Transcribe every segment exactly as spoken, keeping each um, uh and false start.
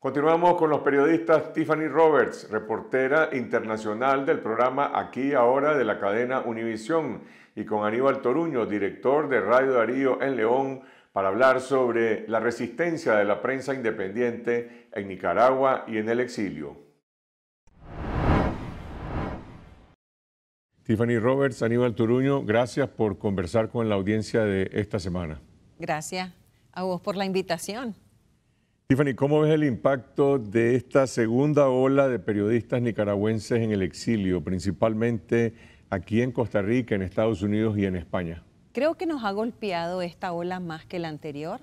Continuamos con los periodistas. Tiffany Roberts, reportera internacional del programa Aquí y Ahora de la cadena Univisión, y con Aníbal Toruño, director de Radio Darío en León, para hablar sobre la resistencia de la prensa independiente en Nicaragua y en el exilio. Tiffany Roberts, Aníbal Toruño, gracias por conversar con la audiencia de esta semana. Gracias a vos por la invitación. Tiffany, ¿cómo ves el impacto de esta segunda ola de periodistas nicaragüenses en el exilio, principalmente aquí en Costa Rica, en Estados Unidos y en España? Creo que nos ha golpeado esta ola más que la anterior,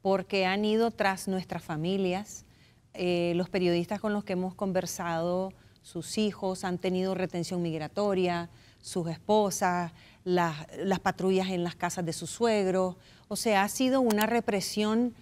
porque han ido tras nuestras familias. Eh, los periodistas con los que hemos conversado, sus hijos han tenido retención migratoria, sus esposas, las, las patrullas en las casas de sus suegros. O sea, ha sido una represión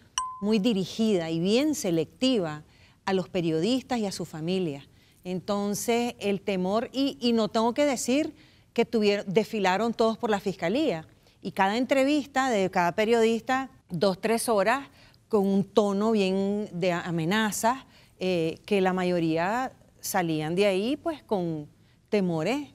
muy dirigida y bien selectiva a los periodistas y a sus familias. Entonces, el temor, y, y no tengo que decir que tuvieron, desfilaron todos por la fiscalía, y cada entrevista de cada periodista, dos, tres horas, con un tono bien de amenazas, eh, que la mayoría salían de ahí pues con temores,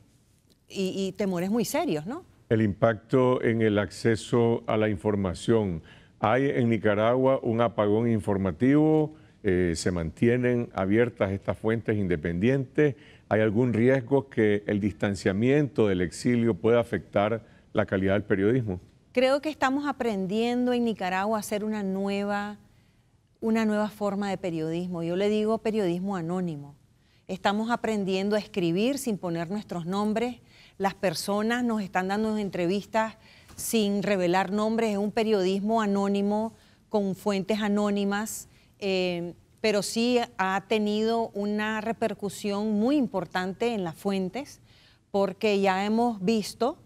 y, y temores muy serios, ¿no? El impacto en el acceso a la información. ¿Hay en Nicaragua un apagón informativo? Eh, ¿Se mantienen abiertas estas fuentes independientes? ¿Hay algún riesgo que el distanciamiento del exilio pueda afectar la calidad del periodismo? Creo que estamos aprendiendo en Nicaragua a hacer una nueva, una nueva forma de periodismo. Yo le digo periodismo anónimo. Estamos aprendiendo a escribir sin poner nuestros nombres. Las personas nos están dando entrevistas sin revelar nombres, es un periodismo anónimo, con fuentes anónimas, eh, pero sí ha tenido una repercusión muy importante en las fuentes, porque ya hemos visto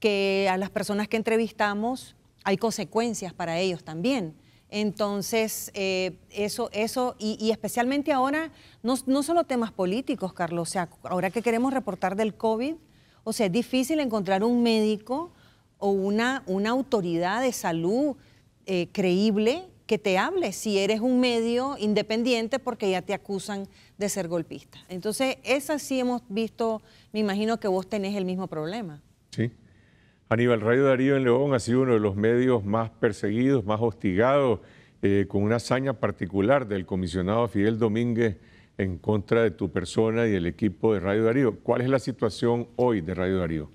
que a las personas que entrevistamos hay consecuencias para ellos también. Entonces, eh, eso, eso y, y especialmente ahora, no, no solo temas políticos, Carlos, o sea, ahora que queremos reportar del COVID, o sea, es difícil encontrar un médico o una, una autoridad de salud eh, creíble que te hable si eres un medio independiente, porque ya te acusan de ser golpista. Entonces, esa sí hemos visto, me imagino que vos tenés el mismo problema. Sí. Aníbal, Radio Darío en León ha sido uno de los medios más perseguidos, más hostigados, eh, con una hazaña particular del comisionado Fidel Domínguez en contra de tu persona y del equipo de Radio Darío. ¿Cuál es la situación hoy de Radio Darío?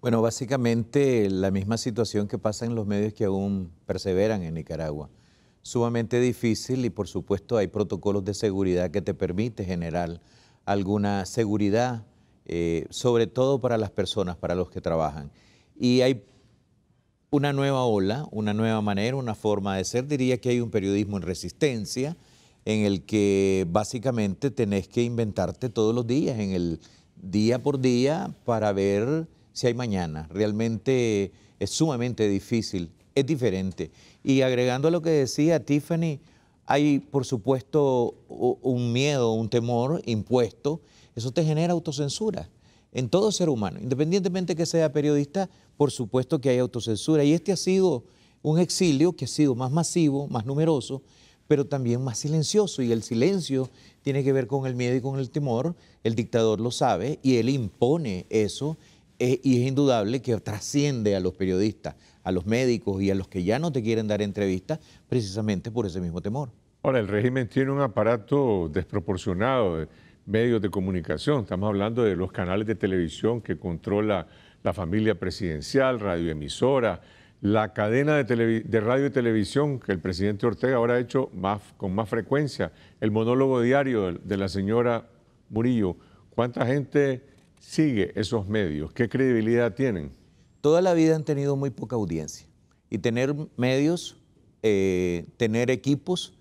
Bueno, básicamente la misma situación que pasa en los medios que aún perseveran en Nicaragua. Sumamente difícil, y por supuesto hay protocolos de seguridad que te permite generar alguna seguridad, eh, sobre todo para las personas, para los que trabajan. Y hay una nueva ola, una nueva manera, una forma de ser. Diría que hay un periodismo en resistencia, en el que básicamente tenés que inventarte todos los días, en el día por día, para ver si hay mañana. Realmente es sumamente difícil, es diferente. Y agregando a lo que decía Tiffany, hay por supuesto un miedo, un temor impuesto. Eso te genera autocensura en todo ser humano. Independientemente que sea periodista, por supuesto que hay autocensura. Y este ha sido un exilio que ha sido más masivo, más numeroso, pero también más silencioso. Y el silencio tiene que ver con el miedo y con el temor. El dictador lo sabe y él impone eso. Eh, y es indudable que trasciende a los periodistas, a los médicos y a los que ya no te quieren dar entrevistas, precisamente por ese mismo temor. Ahora, el régimen tiene un aparato desproporcionado de medios de comunicación. Estamos hablando de los canales de televisión que controla la familia presidencial, radioemisora, la cadena de, de radio y televisión que el presidente Ortega ahora ha hecho más, con más frecuencia, el monólogo diario de la señora Murillo. ¿Cuánta gente sigue esos medios? ¿Qué credibilidad tienen? Toda la vida han tenido muy poca audiencia. Y tener medios, eh, tener equipos,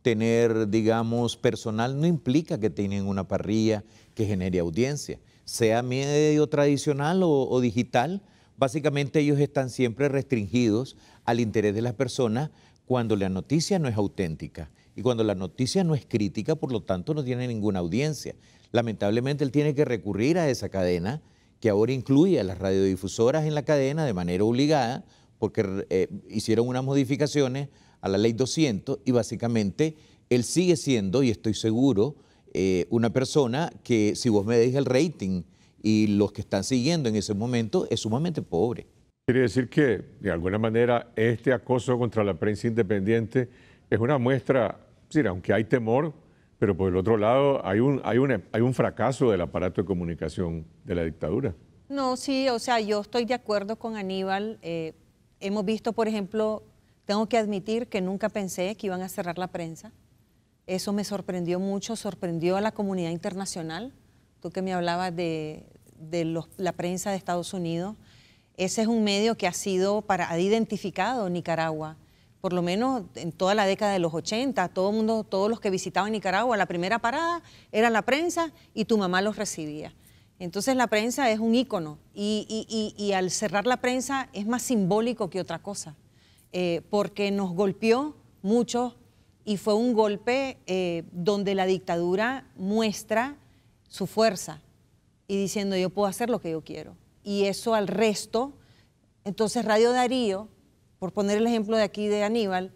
tener, digamos, personal, no implica que tengan una parrilla que genere audiencia. Sea medio tradicional o, o digital, básicamente ellos están siempre restringidos al interés de las personas cuando la noticia no es auténtica. Y cuando la noticia no es crítica, por lo tanto, no tiene ninguna audiencia. Lamentablemente, él tiene que recurrir a esa cadena, que ahora incluye a las radiodifusoras en la cadena de manera obligada, porque eh, hicieron unas modificaciones a la ley doscientos y básicamente él sigue siendo, y estoy seguro, eh, una persona que, si vos me deis el rating y los que están siguiendo en ese momento, es sumamente pobre. Quiere decir que, de alguna manera, este acoso contra la prensa independiente es una muestra, es decir, aunque hay temor, pero por el otro lado hay un, hay una, hay un fracaso del aparato de comunicación de la dictadura. No, sí, o sea, yo estoy de acuerdo con Aníbal. Eh, hemos visto, por ejemplo, tengo que admitir que nunca pensé que iban a cerrar la prensa. Eso me sorprendió mucho, sorprendió a la comunidad internacional. Tú que me hablabas de, de los, la prensa de Estados Unidos, ese es un medio que ha sido, para, ha identificado Nicaragua, por lo menos en toda la década de los ochenta, todo el mundo, todos los que visitaban Nicaragua, la primera parada era la prensa y tu mamá los recibía. Entonces la prensa es un ícono y, y, y, y al cerrar la prensa es más simbólico que otra cosa, eh, porque nos golpeó mucho y fue un golpe eh, donde la dictadura muestra su fuerza y diciendo yo puedo hacer lo que yo quiero. Y eso al resto, entonces Radio Darío, por poner el ejemplo de aquí de Aníbal,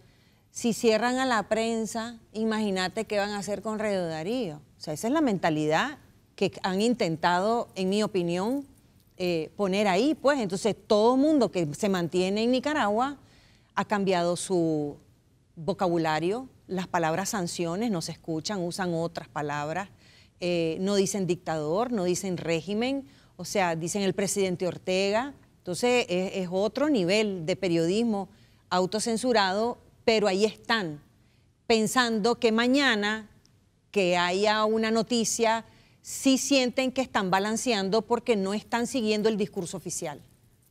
si cierran a la prensa, imagínate qué van a hacer con Radio Darío. O sea, esa es la mentalidad que han intentado, en mi opinión, eh, poner ahí. Pues entonces todo el mundo que se mantiene en Nicaragua ha cambiado su vocabulario, las palabras sanciones no se escuchan, usan otras palabras, eh, no dicen dictador, no dicen régimen. O sea, dicen el presidente Ortega, entonces es, es otro nivel de periodismo autocensurado, pero ahí están, pensando que mañana que haya una noticia, sí sienten que están balanceando porque no están siguiendo el discurso oficial.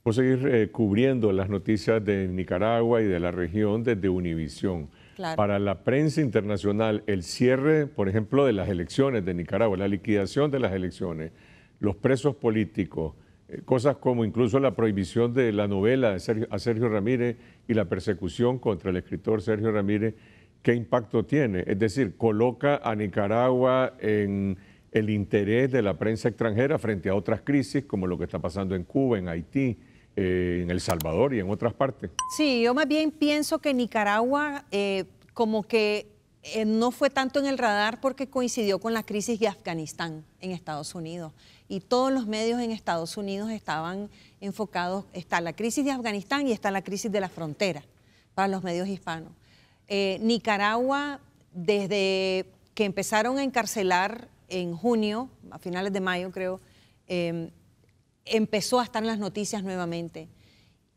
Vamos a seguir eh, cubriendo las noticias de Nicaragua y de la región desde Univisión. Claro. Para la prensa internacional, el cierre, por ejemplo, de las elecciones de Nicaragua, la liquidación de las elecciones, los presos políticos, eh, cosas como incluso la prohibición de la novela de Sergio, a Sergio Ramírez y la persecución contra el escritor Sergio Ramírez, ¿qué impacto tiene? Es decir, coloca a Nicaragua en el interés de la prensa extranjera frente a otras crisis como lo que está pasando en Cuba, en Haití, eh, en El Salvador y en otras partes. Sí, yo más bien pienso que Nicaragua eh, como que eh, no fue tanto en el radar porque coincidió con la crisis de Afganistán en Estados Unidos. Y todos los medios en Estados Unidos estaban enfocados, está la crisis de Afganistán y está la crisis de la frontera para los medios hispanos. Eh, Nicaragua, desde que empezaron a encarcelar en junio, a finales de mayo creo, eh, empezó a estar en las noticias nuevamente.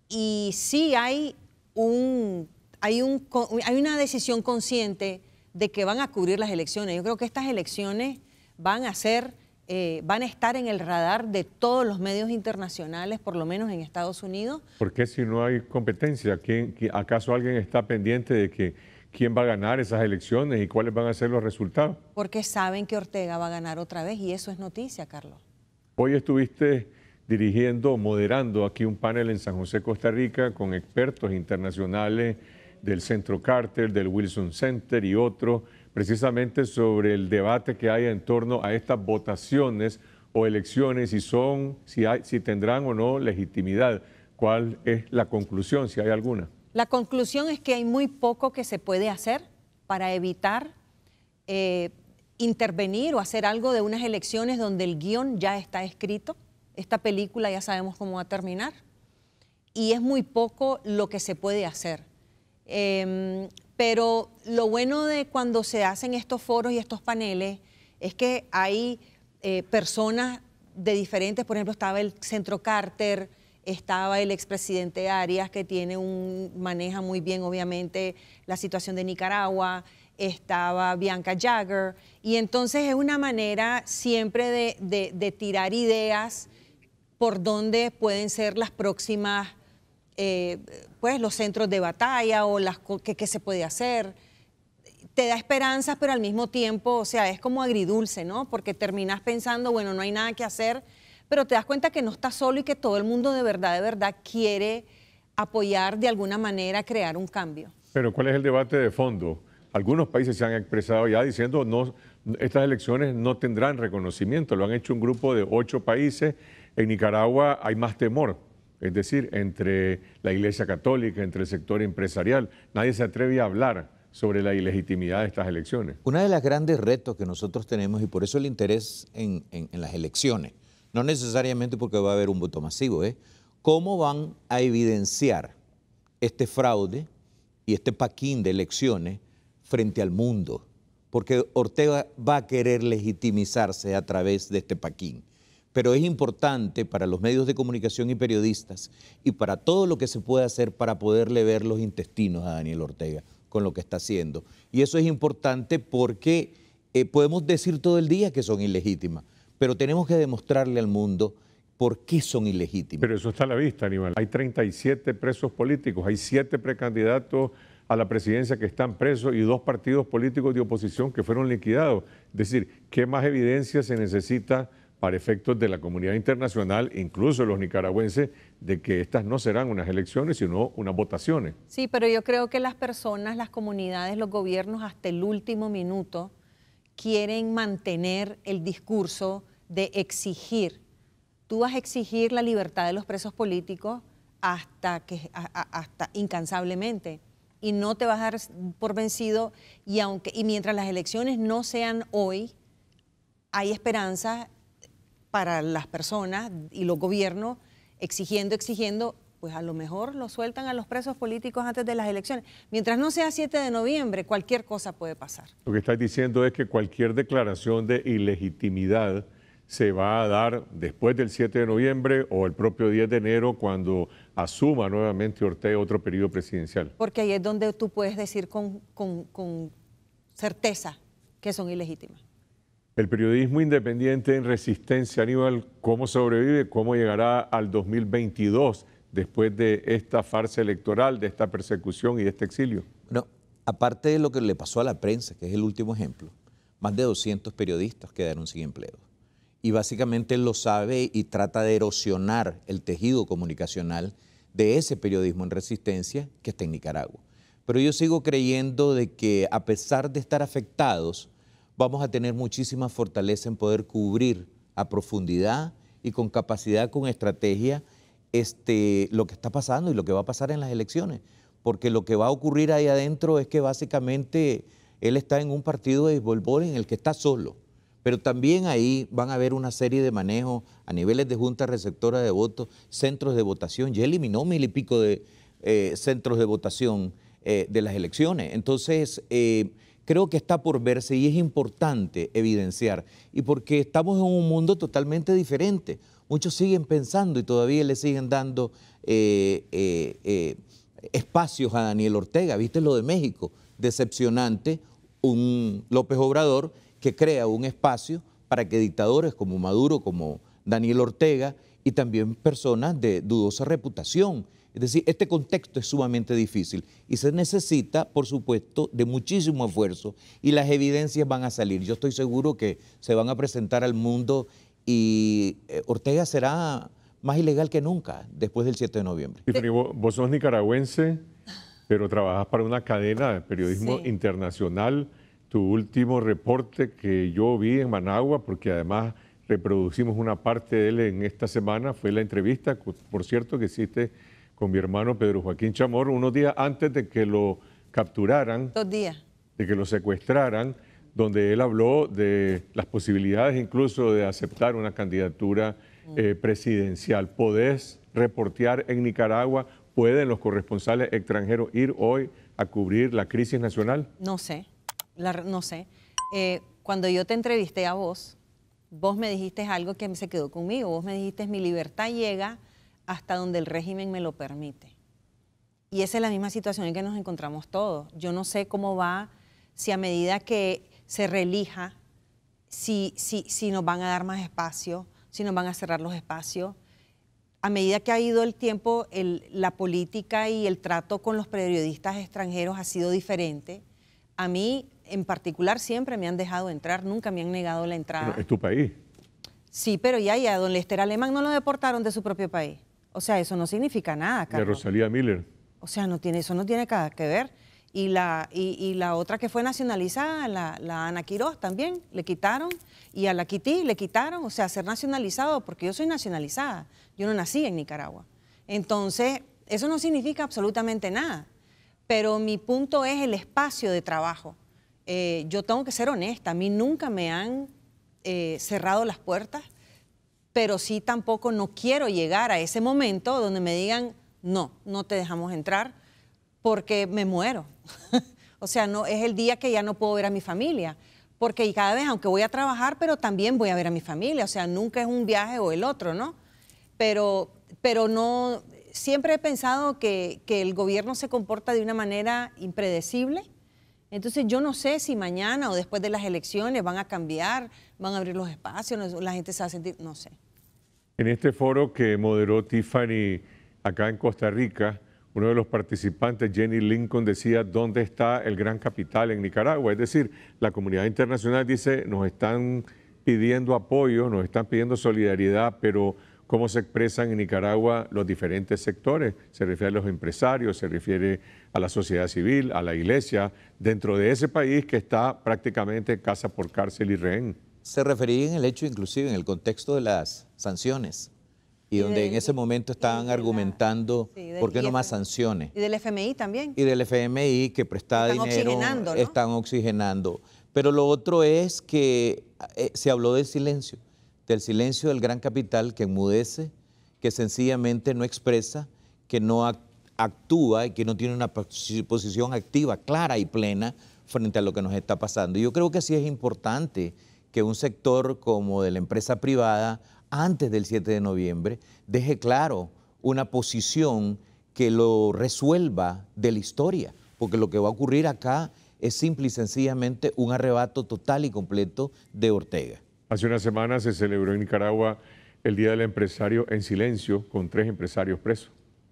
Y sí hay, un, hay, un, hay una decisión consciente de que van a cubrir las elecciones. Yo creo que estas elecciones van a ser... Eh, van a estar en el radar de todos los medios internacionales, por lo menos en Estados Unidos. ¿Por qué si no hay competencia? ¿Quién, quién, ¿Acaso alguien está pendiente de que, quién va a ganar esas elecciones y cuáles van a ser los resultados? Porque saben que Ortega va a ganar otra vez y eso es noticia, Carlos. Hoy estuviste dirigiendo, moderando aquí un panel en San José, Costa Rica, con expertos internacionales del Centro Carter, del Wilson Center y otros, precisamente sobre el debate que hay en torno a estas votaciones o elecciones, si son, si, hay, si tendrán o no legitimidad. ¿Cuál es la conclusión, si hay alguna? La conclusión es que hay muy poco que se puede hacer para evitar eh, intervenir o hacer algo de unas elecciones donde el guión ya está escrito. Esta película ya sabemos cómo va a terminar y es muy poco lo que se puede hacer. Eh, Pero lo bueno de cuando se hacen estos foros y estos paneles es que hay eh, personas de diferentes, por ejemplo, estaba el Centro Carter, estaba el expresidente Arias, que tiene un, maneja muy bien, obviamente, la situación de Nicaragua, estaba Bianca Jagger, y entonces es una manera siempre de, de, de tirar ideas por dónde pueden ser las próximas... Eh, pues los centros de batalla o las que, que se puede hacer, te da esperanzas pero al mismo tiempo, o sea, es como agridulce, ¿no? Porque terminas pensando, bueno, no hay nada que hacer, pero te das cuenta que no estás solo y que todo el mundo de verdad, de verdad quiere apoyar de alguna manera, crear un cambio. Pero ¿cuál es el debate de fondo? Algunos países se han expresado ya diciendo no, estas elecciones no tendrán reconocimiento, lo han hecho un grupo de ocho países, en Nicaragua hay más temor. Es decir, entre la Iglesia Católica, entre el sector empresarial, nadie se atreve a hablar sobre la ilegitimidad de estas elecciones. Uno de los grandes retos que nosotros tenemos, y por eso el interés en, en, en las elecciones, no necesariamente porque va a haber un voto masivo, es ¿eh? cómo van a evidenciar este fraude y este paquín de elecciones frente al mundo, porque Ortega va a querer legitimizarse a través de este paquín. Pero es importante para los medios de comunicación y periodistas y para todo lo que se pueda hacer para poderle ver los intestinos a Daniel Ortega con lo que está haciendo. Y eso es importante porque eh, podemos decir todo el día que son ilegítimas, pero tenemos que demostrarle al mundo por qué son ilegítimas. Pero eso está a la vista, Aníbal. Hay treinta y siete presos políticos, hay siete precandidatos a la presidencia que están presos y dos partidos políticos de oposición que fueron liquidados. Es decir, ¿qué más evidencia se necesita para efectos de la comunidad internacional, incluso los nicaragüenses, de que estas no serán unas elecciones, sino unas votaciones? Sí, pero yo creo que las personas, las comunidades, los gobiernos hasta el último minuto quieren mantener el discurso de exigir. Tú vas a exigir la libertad de los presos políticos hasta, que, hasta incansablemente, y no te vas a dar por vencido, y, aunque, y mientras las elecciones no sean hoy, hay esperanza para las personas y los gobiernos exigiendo, exigiendo, pues a lo mejor lo sueltan a los presos políticos antes de las elecciones. Mientras no sea siete de noviembre, cualquier cosa puede pasar. Lo que estás diciendo es que cualquier declaración de ilegitimidad se va a dar después del siete de noviembre o el propio diez de enero, cuando asuma nuevamente Ortega otro periodo presidencial. Porque ahí es donde tú puedes decir con, con, con certeza que son ilegítimas. El periodismo independiente en resistencia, Aníbal, ¿cómo sobrevive? ¿Cómo llegará al dos mil veintidós después de esta farsa electoral, de esta persecución y de este exilio? Bueno, aparte de lo que le pasó a la prensa, que es el último ejemplo, más de doscientos periodistas quedaron sin empleo. Y básicamente lo sabe y trata de erosionar el tejido comunicacional de ese periodismo en resistencia que está en Nicaragua. Pero yo sigo creyendo de que a pesar de estar afectados, vamos a tener muchísima fortaleza en poder cubrir a profundidad y con capacidad, con estrategia, este, lo que está pasando y lo que va a pasar en las elecciones. Porque lo que va a ocurrir ahí adentro es que básicamente él está en un partido de béisbol en el que está solo. Pero también ahí van a haber una serie de manejos a niveles de junta receptora de votos, centros de votación. Ya eliminó mil y pico de eh, centros de votación eh, de las elecciones. Entonces, eh, creo que está por verse y es importante evidenciar. Y porque estamos en un mundo totalmente diferente. Muchos siguen pensando y todavía le siguen dando eh, eh, eh, espacios a Daniel Ortega. ¿Viste lo de México? Decepcionante, un López Obrador que crea un espacio para que dictadores como Maduro, como Daniel Ortega y también personas de dudosa reputación. Es decir, este contexto es sumamente difícil y se necesita, por supuesto, de muchísimo esfuerzo y las evidencias van a salir. Yo estoy seguro que se van a presentar al mundo y Ortega será más ilegal que nunca después del siete de noviembre. Tiffany, vos, vos sos nicaragüense, pero trabajas para una cadena de periodismo sí. internacional. Tu último reporte que yo vi en Managua, porque además reproducimos una parte de él en esta semana, fue la entrevista, por cierto, que hiciste con mi hermano Pedro Joaquín Chamorro, unos días antes de que lo capturaran, dos días. de que lo secuestraran, donde él habló de las posibilidades incluso de aceptar una candidatura eh, presidencial. ¿Podés reportear en Nicaragua? ¿Pueden los corresponsales extranjeros ir hoy a cubrir la crisis nacional? No sé, la, no sé. Eh, cuando yo te entrevisté a vos, vos me dijiste algo que se quedó conmigo, vos me dijiste mi libertad llega hasta donde el régimen me lo permite. Y esa es la misma situación en que nos encontramos todos. Yo no sé cómo va, si a medida que se reelija, si, si, si nos van a dar más espacio, si nos van a cerrar los espacios. A medida que ha ido el tiempo, el, la política y el trato con los periodistas extranjeros ha sido diferente. A mí, en particular, siempre me han dejado entrar, nunca me han negado la entrada. Pero es tu país. Sí, pero ya, ya, don Lester Alemán no lo deportaron de su propio país. O sea, eso no significa nada, Carlos. De Rosalía Miller. O sea, no tiene, eso no tiene nada que ver. Y la, y, y la otra que fue nacionalizada, la, la Ana Quiroz también, le quitaron. Y a la Kitty le quitaron, o sea, ser nacionalizado, porque yo soy nacionalizada. Yo no nací en Nicaragua. Entonces, eso no significa absolutamente nada. pero mi punto es el espacio de trabajo. Eh, yo tengo que ser honesta, a mí nunca me han eh, cerrado las puertas, pero sí tampoco no quiero llegar a ese momento donde me digan, no, no te dejamos entrar, porque me muero. O sea, no, es el día que ya no puedo ver a mi familia, porque cada vez, aunque voy a trabajar, pero también voy a ver a mi familia, o sea, nunca es un viaje o el otro, ¿no? Pero, pero no, siempre he pensado que, que el gobierno se comporta de una manera impredecible, entonces yo no sé si mañana o después de las elecciones van a cambiar, van a abrir los espacios, la gente se va a sentir, no sé. En este foro que moderó Tiffany acá en Costa Rica, uno de los participantes, Jenny Lincoln, decía, ¿dónde está el gran capital en Nicaragua? Es decir, la comunidad internacional dice, nos están pidiendo apoyo, nos están pidiendo solidaridad, pero ¿cómo se expresan en Nicaragua los diferentes sectores? Se refiere a los empresarios, se refiere a la sociedad civil, a la iglesia, dentro de ese país que está prácticamente casa por cárcel y rehén. Se refería en el hecho, inclusive, en el contexto de las sanciones, y donde y del, en ese momento estaban argumentando la, sí, por qué no más sanciones. Y del F M I también. Y del F M I que presta están dinero, oxigenando, ¿no? Están oxigenando. Pero lo otro es que eh, se habló del silencio, del silencio del gran capital que enmudece, que sencillamente no expresa, que no actúa y que no tiene una posición activa, clara y plena frente a lo que nos está pasando. Y yo creo que sí es importante que un sector como de la empresa privada antes del siete de noviembre, deje claro una posición que lo resuelva de la historia, porque lo que va a ocurrir acá es simple y sencillamente un arrebato total y completo de Ortega. Hace una semana se celebró en Nicaragua el Día del Empresario en silencio, con tres empresarios presos.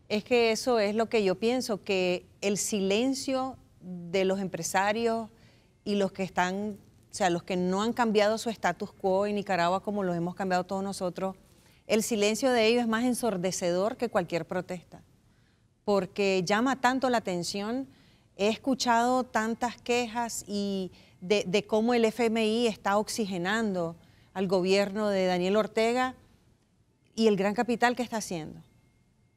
Es que eso es lo que yo pienso, que el silencio de los empresarios y los que están... o sea, los que no han cambiado su status quo en Nicaragua como los hemos cambiado todos nosotros, el silencio de ellos es más ensordecedor que cualquier protesta, porque llama tanto la atención. He escuchado tantas quejas y de, de cómo el F M I está oxigenando al gobierno de Daniel Ortega y el gran capital que está haciendo.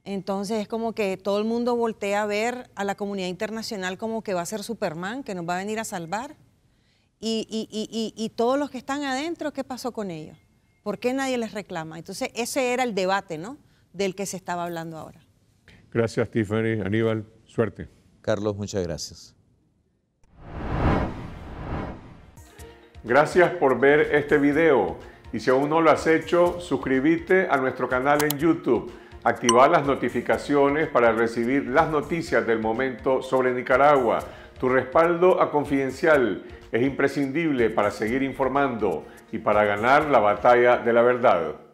Entonces es como que todo el mundo voltea a ver a la comunidad internacional como que va a ser Superman, que nos va a venir a salvar. Y, y, y, y, y todos los que están adentro, ¿qué pasó con ellos? ¿Por qué nadie les reclama? Entonces, ese era el debate, ¿no?, del que se estaba hablando ahora. Gracias, Tiffany. Aníbal, suerte. Carlos, muchas gracias. Gracias por ver este video. Y si aún no lo has hecho, suscríbete a nuestro canal en YouTube. Activa las notificaciones para recibir las noticias del momento sobre Nicaragua. Tu respaldo a Confidencial es imprescindible para seguir informando y para ganar la batalla de la verdad.